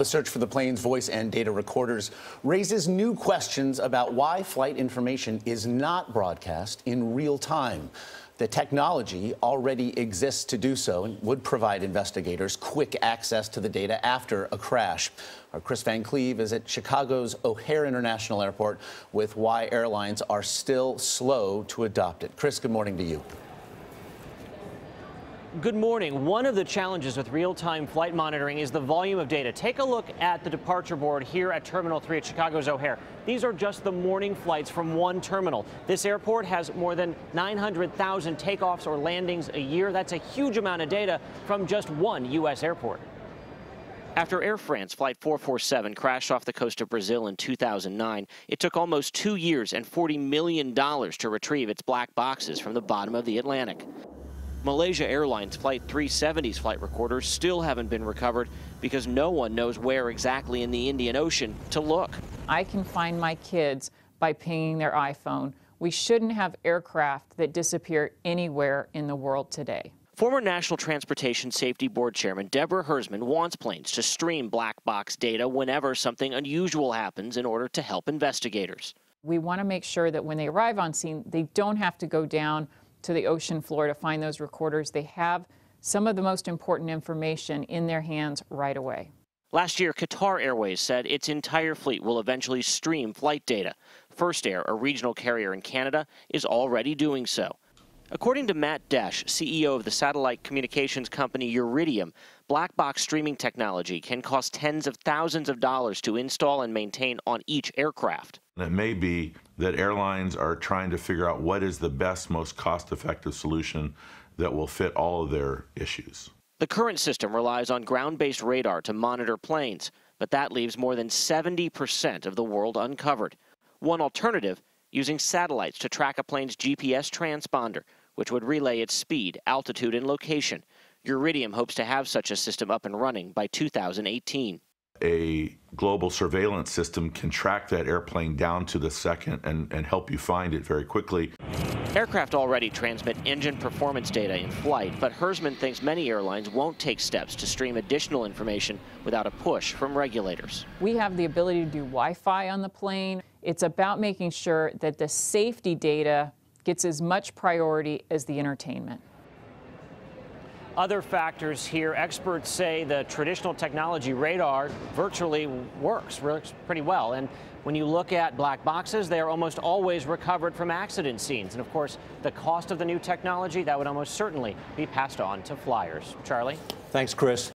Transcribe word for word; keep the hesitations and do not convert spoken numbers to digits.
The search for the plane's voice and data recorders raises new questions about why flight information is not broadcast in real time. The technology already exists to do so and would provide investigators quick access to the data after a crash. Our Kris Van Cleave is at Chicago's O'Hare International Airport with why airlines are still slow to adopt it. Kris, good morning to you. Good morning. One of the challenges with real-time flight monitoring is the volume of data. Take a look at the departure board here at Terminal three at Chicago's O'Hare. These are just the morning flights from one terminal. This airport has more than nine hundred thousand takeoffs or landings a year. That's a huge amount of data from just one U S airport. After Air France Flight four forty-seven crashed off the coast of Brazil in two thousand nine, it took almost two years and forty million dollars to retrieve its black boxes from the bottom of the Atlantic. Malaysia Airlines Flight three seventy's flight recorders still haven't been recovered because no one knows where exactly in the Indian Ocean to look. I can find my kids by pinging their iPhone. We shouldn't have aircraft that disappear anywhere in the world today. Former National Transportation Safety Board Chairman Deborah Hersman wants planes to stream black box data whenever something unusual happens in order to help investigators. We want to make sure that when they arrive on scene, they don't have to go down to the ocean floor to find those recorders. They have some of the most important information in their hands right away. Last year, Qatar Airways said its entire fleet will eventually stream flight data. First Air, a regional carrier in Canada, is already doing so. According to Matt Desch, C E O of the satellite communications company Iridium, black box streaming technology can cost tens of thousands of dollars to install and maintain on each aircraft. And it may be that airlines are trying to figure out what is the best, most cost-effective solution that will fit all of their issues. The current system relies on ground-based radar to monitor planes, but that leaves more than seventy percent of the world uncovered. One alternative, using satellites to track a plane's G P S transponder, which would relay its speed, altitude, and location. Iridium hopes to have such a system up and running by two thousand eighteen. A global surveillance system can track that airplane down to the second and, and help you find it very quickly. Aircraft already transmit engine performance data in flight, but Hersman thinks many airlines won't take steps to stream additional information without a push from regulators. We have the ability to do Wi-Fi on the plane. It's about making sure that the safety data gets as much priority as the entertainment. Other factors here, experts say the traditional technology radar virtually works, works pretty well. And when you look at black boxes, they are almost always recovered from accident scenes. And of course, the cost of the new technology, that would almost certainly be passed on to flyers. Charlie? Thanks, Kris.